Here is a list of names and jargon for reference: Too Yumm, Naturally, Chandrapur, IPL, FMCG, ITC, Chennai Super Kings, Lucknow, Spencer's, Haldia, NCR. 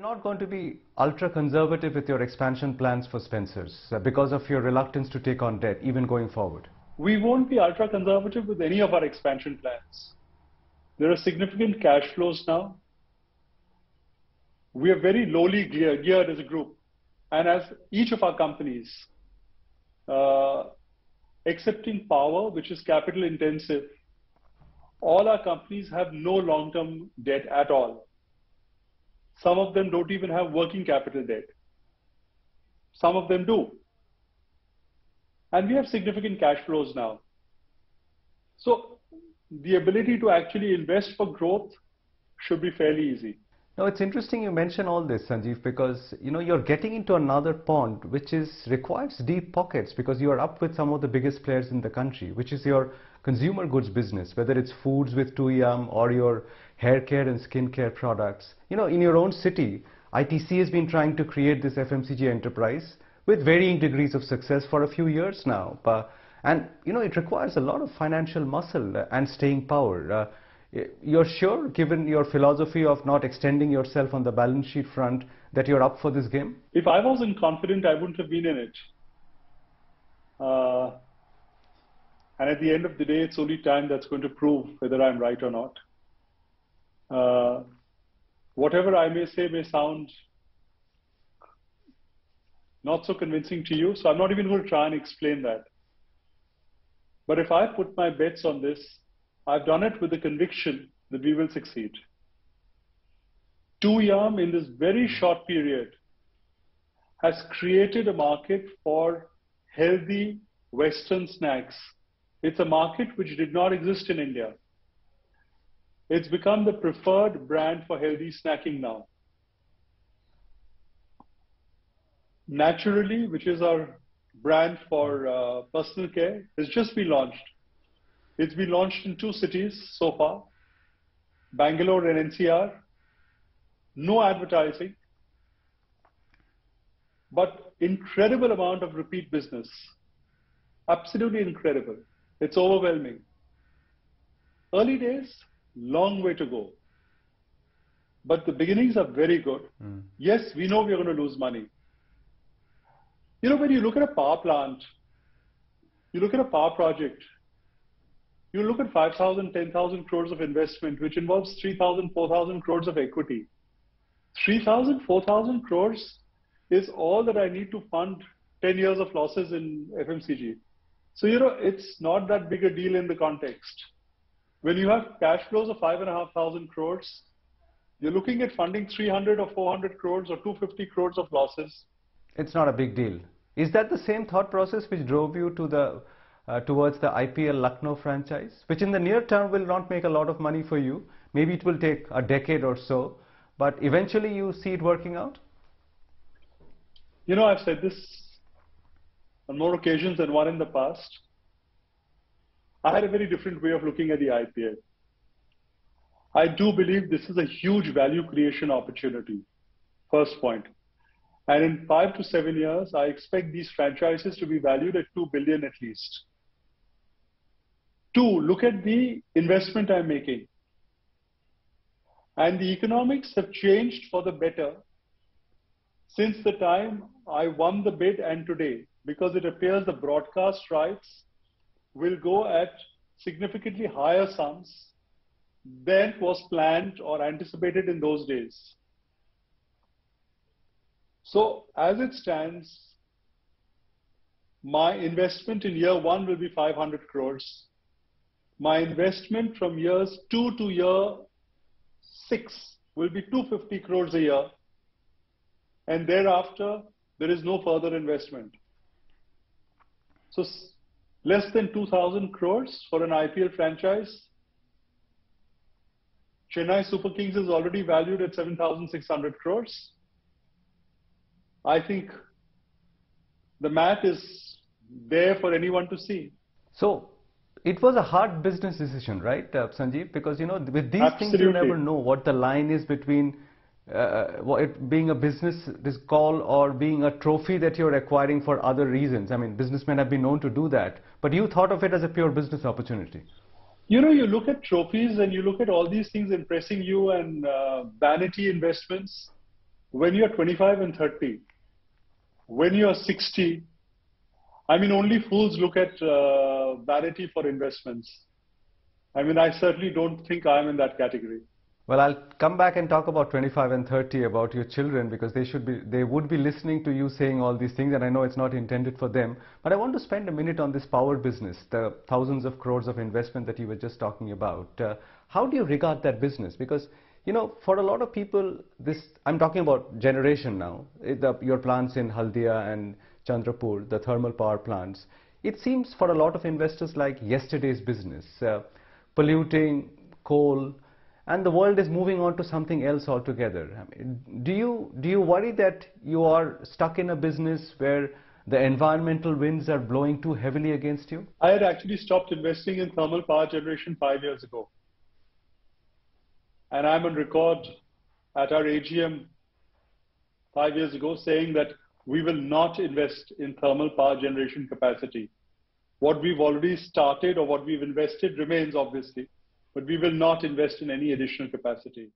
you're not going to be ultra-conservative with your expansion plans for Spencer's because of your reluctance to take on debt, even going forward? We won't be ultra-conservative with any of our expansion plans. There are significant cash flows now. We are very lowly geared as a group. And as each of our companies, excepting power, which is capital intensive, all our companies have no long-term debt at all. Some of them don't even have working capital debt. Some of them do. And we have significant cash flows now. So the ability to actually invest for growth should be fairly easy. Now, it's interesting you mention all this, Sanjeev, because you know, you're getting into another pond which requires deep pockets, because you are up with some of the biggest players in the country, which is your consumer goods business, whether it's foods with Too Yumm or your hair care and skin care products. You know, in your own city, ITC has been trying to create this FMCG enterprise with varying degrees of success for a few years now. And you know, it requires a lot of financial muscle and staying power. You're sure, given your philosophy of not extending yourself on the balance sheet front, that you're up for this game? If I wasn't confident, I wouldn't have been in it. And at the end of the day, it's only time that's going to prove whether I'm right or not. Whatever I may say may sound not so convincing to you, so I'm not even going to try and explain that. But if I put my bets on this, I've done it with the conviction that we will succeed. Too Yumm, in this very short period, has created a market for healthy Western snacks. It's a market which did not exist in India. It's become the preferred brand for healthy snacking now. Naturally, which is our brand for personal care, has just been launched. It's been launched in 2 cities so far, Bangalore and NCR. No advertising, but incredible amount of repeat business. Absolutely incredible. It's overwhelming. Early days, long way to go. But the beginnings are very good. Mm. Yes, we know we're going to lose money. You know, when you look at a power plant, you look at a power project, you look at 5,000, 10,000 crores of investment, which involves 3,000, 4,000 crores of equity. 3,000, 4,000 crores is all that I need to fund 10 years of losses in FMCG. So, you know, it's not that big a deal in the context. When you have cash flows of 5,500 crores, you're looking at funding 300 or 400 crores or 250 crores of losses. It's not a big deal. Is that the same thought process which drove you to the towards the IPL Lucknow franchise, which in the near term will not make a lot of money for you? Maybe it will take a decade or so, but eventually you see it working out? You know, I've said this on more occasions than one in the past. I had a very different way of looking at the IPL. I do believe this is a huge value creation opportunity, first point. And in 5 to 7 years, I expect these franchises to be valued at $2 billion at least. 2, look at the investment I'm making. And the economics have changed for the better since the time I won the bid and today, because it appears the broadcast rights will go at significantly higher sums than was planned or anticipated in those days. So as it stands, my investment in year 1 will be 500 crores. My investment from years 2 to year 6 will be 250 crores a year. And thereafter, there is no further investment. So less than 2,000 crores for an IPL franchise. Chennai Super Kings is already valued at 7,600 crores. I think the math is there for anyone to see. So it was a hard business decision, right, Sanjeev? Because, you know, with these things, you never know what the line is between it being a business call or being a trophy that you're acquiring for other reasons. I mean, businessmen have been known to do that. But you thought of it as a pure business opportunity. You know, you look at trophies and you look at all these things impressing you and vanity investments. when you're 25 and 30, when you're 60, I mean, only fools look at vanity for investments. I mean, I certainly don't think I'm in that category. Well, I'll come back and talk about 25 and 30, about your children, because they would be listening to you saying all these things, and I know it's not intended for them. But I want to spend a minute on this power business, the thousands of crores of investment that you were just talking about. How do you regard that business? Because, you know, for a lot of people, I'm talking about generation now, your plants in Haldia and Chandrapur, the thermal power plants, it seems for a lot of investors like yesterday's business, polluting, coal, and the world is moving on to something else altogether. I mean, do you worry that you are stuck in a business where the environmental winds are blowing too heavily against you? I had actually stopped investing in thermal power generation 5 years ago. And I'm on record at our AGM 5 years ago saying that we will not invest in thermal power generation capacity. What we've already started or what we've invested remains, obviously, but we will not invest in any additional capacity.